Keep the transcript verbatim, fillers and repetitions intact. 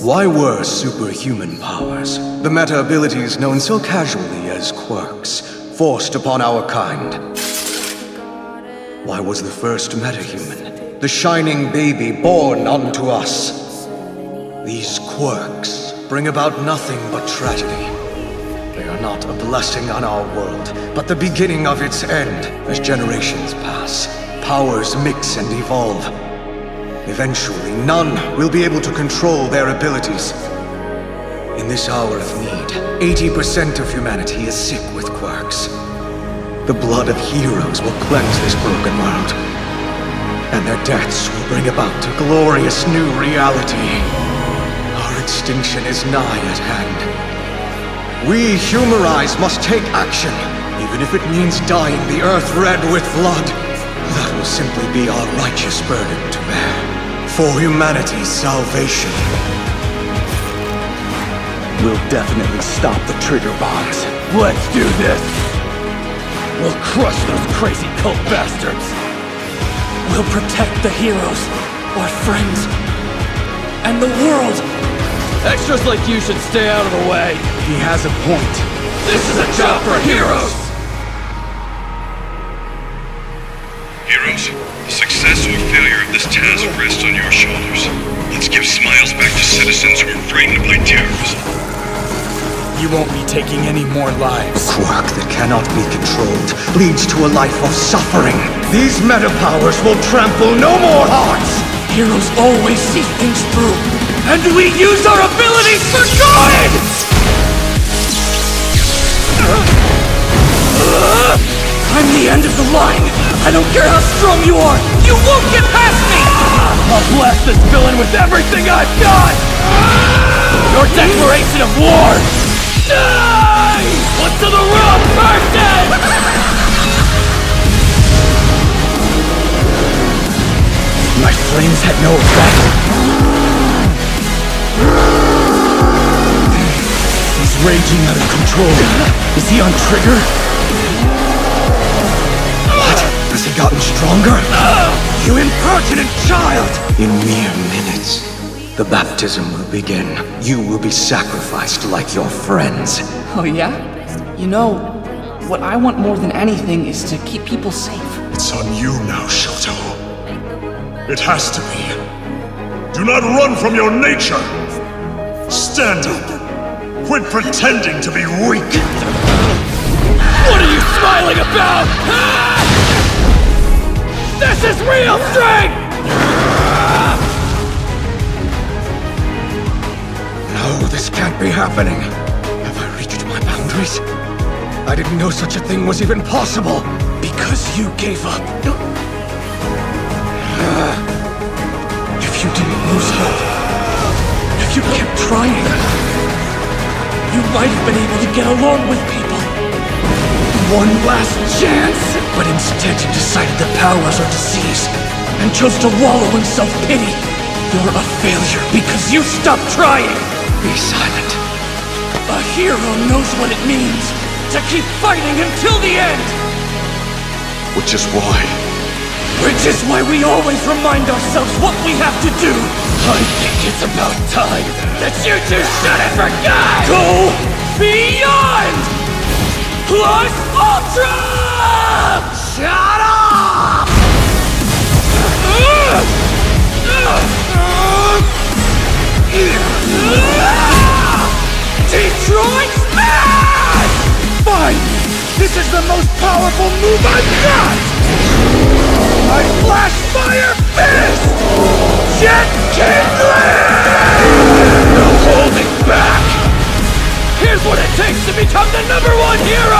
Why were superhuman powers, the meta-abilities known so casually as quirks, forced upon our kind? Why was the first metahuman, the shining baby born unto us? These quirks bring about nothing but tragedy. They are not a blessing on our world, but the beginning of its end. As generations pass, powers mix and evolve. Eventually, none will be able to control their abilities. In this hour of need, eighty percent of humanity is sick with quirks. The blood of heroes will cleanse this broken world, and their deaths will bring about a glorious new reality. Our extinction is nigh at hand. We, humorize, must take action, even if it means dyeing the earth red with blood. That will simply be our righteous burden to bear, for humanity's salvation. We'll definitely stop the trigger bombs. Let's do this! We'll crush those crazy cult bastards! We'll protect the heroes, our friends, and the world! Extras like you should stay out of the way! He has a point. This is a job for heroes! Heroes, the success or failure of this task rests on your shoulders. Let's give smiles back to citizens who are frightened by terrorism. You won't be taking any more lives. A quirk that cannot be controlled leads to a life of suffering. These meta-powers will trample no more hearts! Heroes always see things through. And we use our abilities for good! I'm the end of the line! I don't care how strong you are! You won't get past me! I'll blast this villain with everything I've got! Your declaration of war! Die! What's to the wrong person? My flames had no effect. He's raging out of control. Is he on trigger? What? Has he gotten stronger? You impertinent child! In mere minutes, the baptism will begin. You will be sacrificed like your friends. Oh yeah? You know, what I want more than anything is to keep people safe. It's on you now, Shoto. It has to be. Do not run from your nature! Stand up! Quit pretending to be weak! What are you smiling about? Ah! This is real strength! No, this can't be happening. Have I reached my boundaries? I didn't know such a thing was even possible. Because you gave up. Uh, if you didn't lose hope, you kept trying. You might have been able to get along with people. One last chance! But instead you decided the powers are disease and chose to wallow in self-pity. You're a failure because you stopped trying! Be silent. A hero knows what it means to keep fighting until the end! Which is why... Which is why we always remind ourselves what we have to do! I think it's about time that you two should have forgotten! Go beyond! Plus Ultra! Shut up! Detroit Smash! Fine! This is the most powerful move I've got! I flash fire fist! Jet kindling! No holding back! Here's what it takes to become the number one hero!